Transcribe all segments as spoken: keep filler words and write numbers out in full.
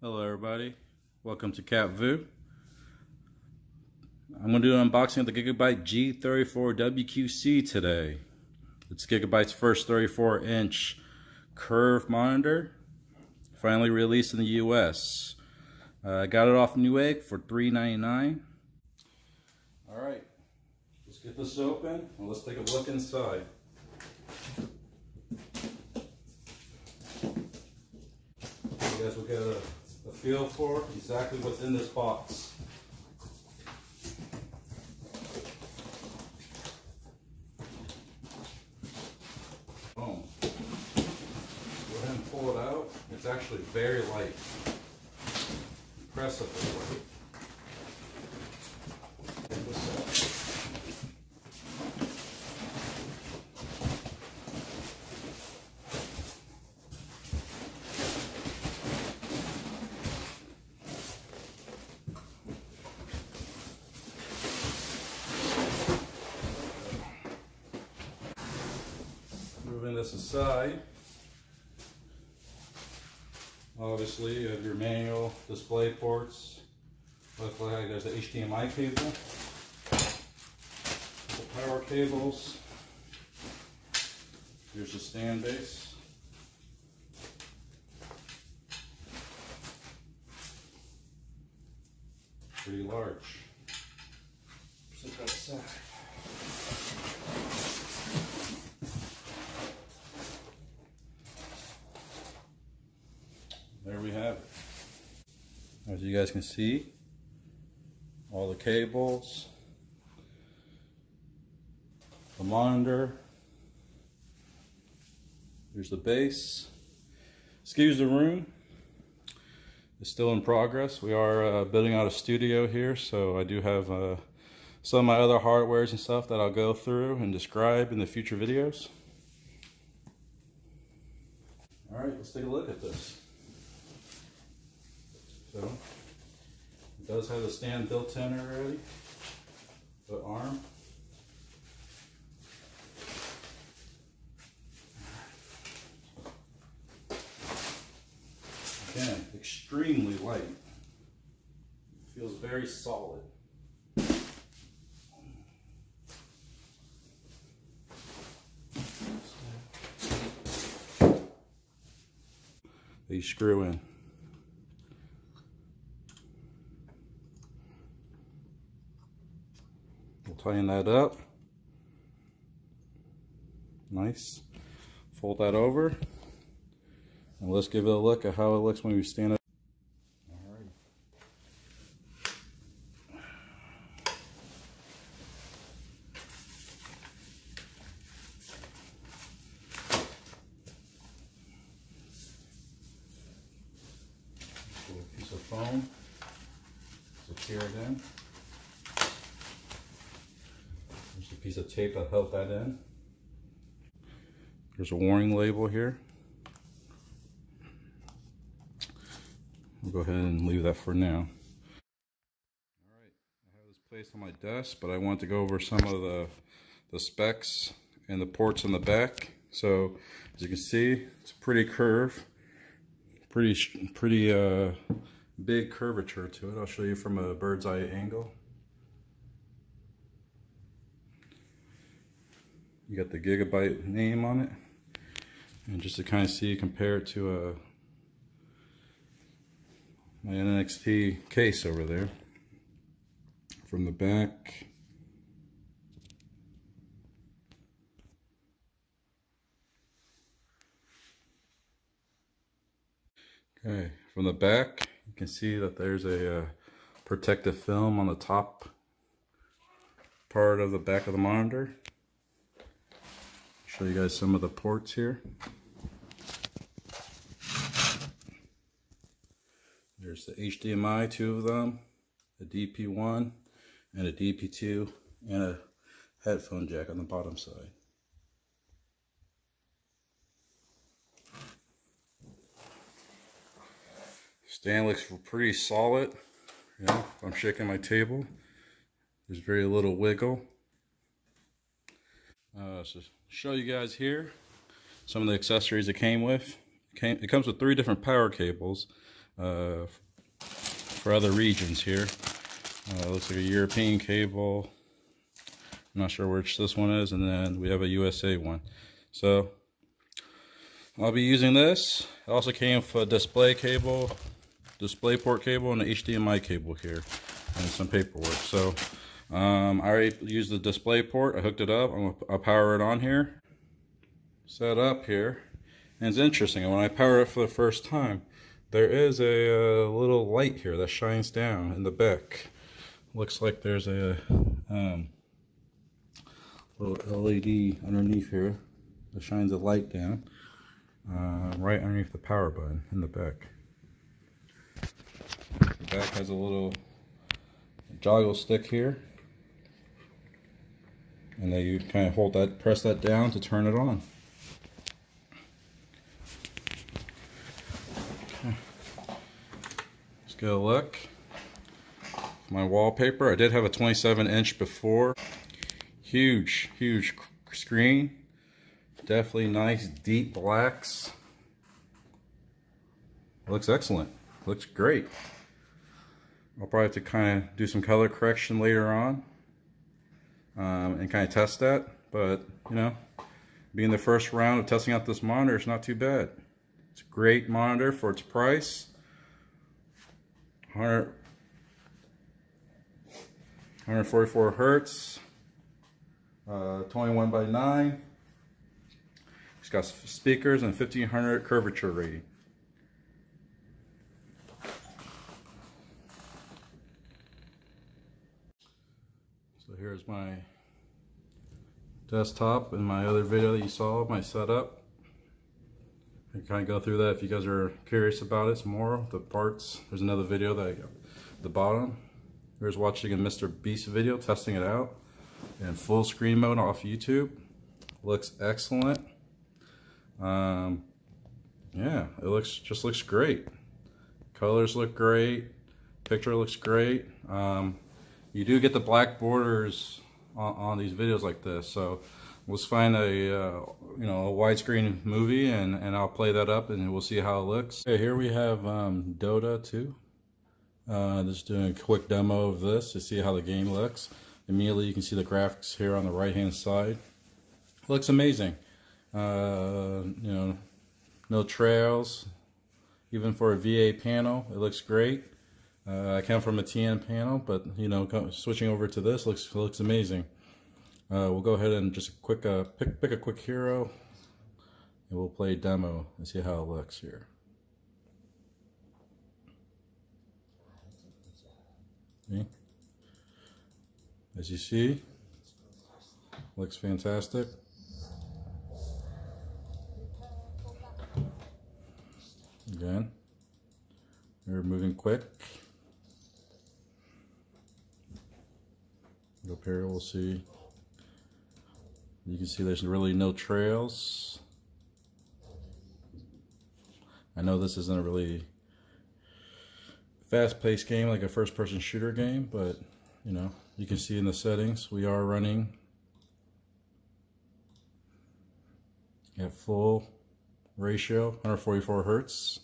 Hello everybody, welcome to kapvu. I'm going to do an unboxing of the Gigabyte G thirty-four W Q C today. It's Gigabyte's first thirty-four inch curved monitor, finally released in the U S. I uh, got it off Newegg for three ninety-nine. Alright, let's get this open and let's take a look inside. You guys will get a a feel for exactly what's in this box. Boom. Go ahead and pull it out. It's actually very light. Impressively light. Get this out. Moving this aside. Obviously, you have your manual display ports. Looks like there's the H D M I cable, the power cables. Here's the stand base. Pretty large. Sit outside. There we have it. As you guys can see, all the cables, the monitor, here's the base. Excuse the room, it's still in progress. We are uh, building out a studio here, so I do have uh, some of my other hardwares and stuff that I'll go through and describe in the future videos. All right, let's take a look at this. So, it does have a stand built in already, the arm. Again, extremely light. It feels very solid. They screw in. Tighten that up. Nice. Fold that over. And let's give it a look at how it looks when we stand up. All right. A piece of foam. Secure it in. There's a piece of tape that held that in. There's a warning label here. We'll go ahead and leave that for now. Alright, I have this placed on my desk, but I want to go over some of the, the specs and the ports on the back. So, as you can see, it's pretty curved. Pretty, pretty uh, big curvature to it. I'll show you from a bird's eye angle. You got the Gigabyte name on it, and just to kind of see, compare it to a, my N X T case over there. From the back, okay. From the back, you can see that there's a uh, protective film on the top part of the back of the monitor. Show you guys some of the ports here. There's the H D M I, two of them, a D P one and a D P two, and a headphone jack on the bottom side. Stand looks pretty solid. Yeah, I'm shaking my table. There's very little wiggle. Uh, so show you guys here some of the accessories it came with. It, came, it comes with three different power cables. uh, for other regions here. Uh, looks like a European cable. I'm not sure which this one is, and then we have a U S A one. So I'll be using this. It also came with a display cable, DisplayPort cable, and an H D M I cable here, and some paperwork. So um, I already used the DisplayPort. I hooked it up. I'm gonna power it on here. Set up here, and it's interesting. When I power it for the first time, there is a, a little light here that shines down in the back. Looks like there's a um, little L E D underneath here that shines a light down uh, right underneath the power button in the back. The back has a little joggle stick here, and then you kind of hold that, press that down to turn it on. Let's go look. My wallpaper. I did have a twenty-seven inch before. Huge, huge screen. Definitely nice deep blacks. Looks excellent. Looks great. I'll probably have to kind of do some color correction later on um, and kind of test that. But you know, being the first round of testing out this monitor, it's not too bad. It's a great monitor for its price. one forty-four hertz, uh, twenty-one by nine. It's got speakers and fifteen hundred curvature rating. So here's my desktop and my other video that you saw, my setup. I kind of go through that if you guys are curious about it some more. The parts, there's another video that I got at the bottom. Here's watching a Mister Beast video, testing it out in full screen mode off YouTube. Looks excellent. Um, yeah, it looks just looks great. Colors look great. Picture looks great. Um, you do get the black borders on, on these videos like this, so let's find a uh, you know a widescreen movie and and I'll play that up and we'll see how it looks. Okay, here we have um, Dota two. Uh, just doing a quick demo of this to see how the game looks. Immediately you can see the graphics here on the right hand side. Looks amazing. Uh, you know, no trails. Even for a V A panel, it looks great. Uh, I come from a T N panel, but you know, switching over to this looks looks amazing. Uh, we'll go ahead and just quick uh, pick pick a quick hero, and we'll play a demo and see how it looks here. As you see, looks fantastic. Again, we're moving quick. Up here, we'll see. You can see there's really no trails. I know this isn't a really fast-paced game like a first-person shooter game, but you know, you can see in the settings we are running at full ratio, one forty-four hertz,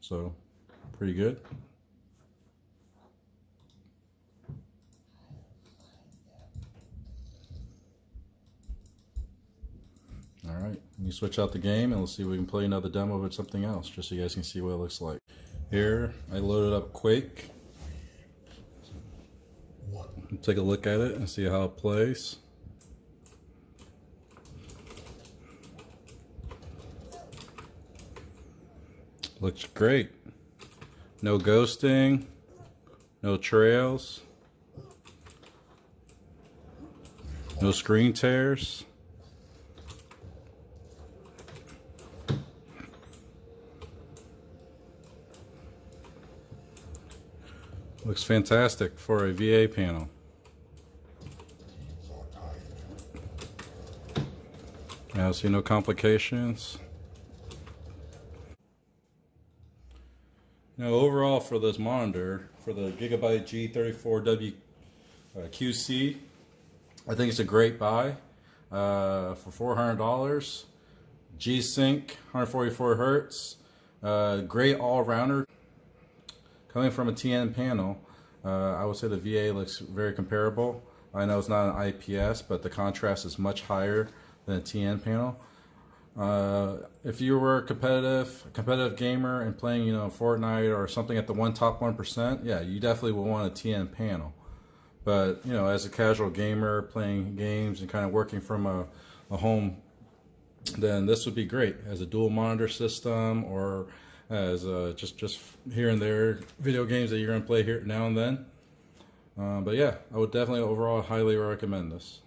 so pretty good. All right, let me switch out the game and let's see if we can play another demo of it, something else, just so you guys can see what it looks like. Here, I loaded up Quake. Take a look at it and see how it plays. Looks great. No ghosting, no trails, no screen tears. Looks fantastic for a V A panel. Now, see no complications. Now, overall for this monitor, for the Gigabyte G thirty-four W Q C, I think it's a great buy uh, for four hundred dollars. G-Sync, one forty-four hertz, uh, Uh, great all-rounder. Coming from a T N panel, uh, I would say the V A looks very comparable. I know it's not an I P S, but the contrast is much higher than a T N panel. Uh, if you were a competitive, a competitive gamer and playing, you know, Fortnite or something at the one top one percent, yeah, you definitely would want a T N panel. But, you know, as a casual gamer playing games and kind of working from a, a home, then this would be great as a dual monitor system, or as a, just, just here and there video games that you're going to play here now and then. Uh, but yeah, I would definitely overall highly recommend this.